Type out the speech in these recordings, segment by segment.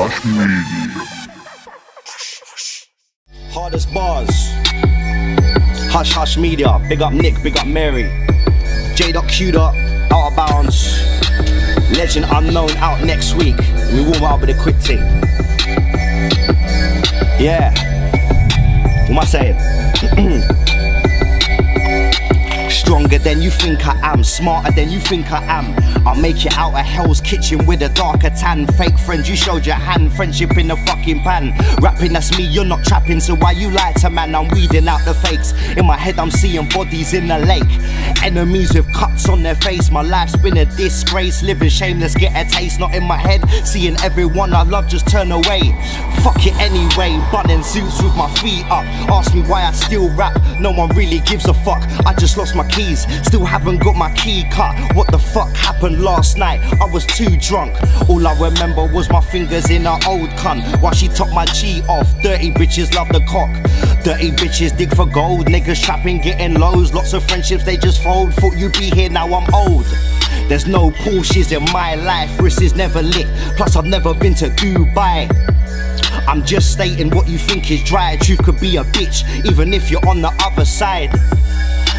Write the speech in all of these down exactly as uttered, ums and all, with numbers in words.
Hush Media. Hardest bars. Hush Hush Media. Big up Nick, big up Mary. J Q. Out of bounds. Legend Unknown out next week. We warm up with a quick thing. Yeah. What am I saying? Stronger than you think I am. Smarter than you think I am. I'll make you out of Hell's Kitchen with a darker tan. Fake friend, you showed your hand. Friendship in the fucking pan. Rapping, that's me, you're not trapping. So why you lie to man? I'm weeding out the fakes. In my head I'm seeing bodies in the lake. Enemies with cuts on their face. My life's been a disgrace. Living shameless, get a taste. Not in my head, seeing everyone I love just turn away. Fuck it anyway. Bunning suits with my feet up. Ask me why I still rap. No one really gives a fuck. I just lost my keys, still haven't got my key cut. What the fuck happened last night? I was too drunk. All I remember was my fingers in her old cunt while she topped my G off. Dirty bitches love the cock. Dirty bitches dig for gold. Niggas trapping, getting lows. Lots of friendships they just fold. Thought you'd be here, now I'm old. There's no Porsches in my life. Wrist is never lit. Plus I've never been to Dubai. I'm just stating what you think is dry. Truth could be a bitch, even if you're on the other side.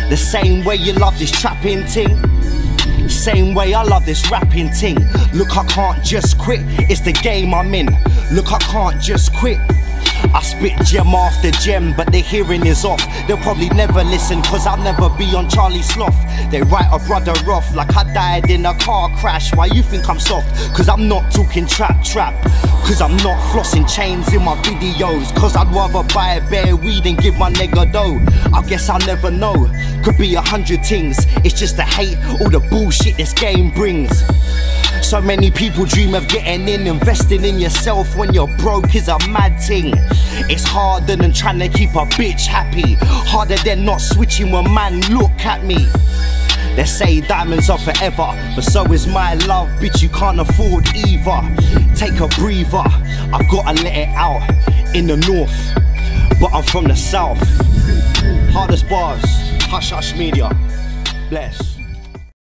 The same way you love this trapping ting, same way I love this rapping ting. Look, I can't just quit. It's the game I'm in. Look, I can't just quit. I spit gem after gem, but the hearing is off. They'll probably never listen, cause I'll never be on Charlie Sloth. They write a brother off like I died in a car crash. Why you think I'm soft? Cause I'm not talking trap trap. Cause I'm not flossing chains in my videos. Cause I'd rather buy a bear weed and give my nigga dough. I guess I'll never know. Could be a hundred things. It's just the hate, all the bullshit this game brings. So many people dream of getting in. Investing in yourself when you're broke is a mad thing. It's harder than trying to keep a bitch happy. Harder than not switching when man look at me. They say diamonds are forever, but so is my love. Bitch, you can't afford either. Take a breather, I gotta let it out. In the north, but I'm from the south. Hardest bars, Hush Hush Media. Bless.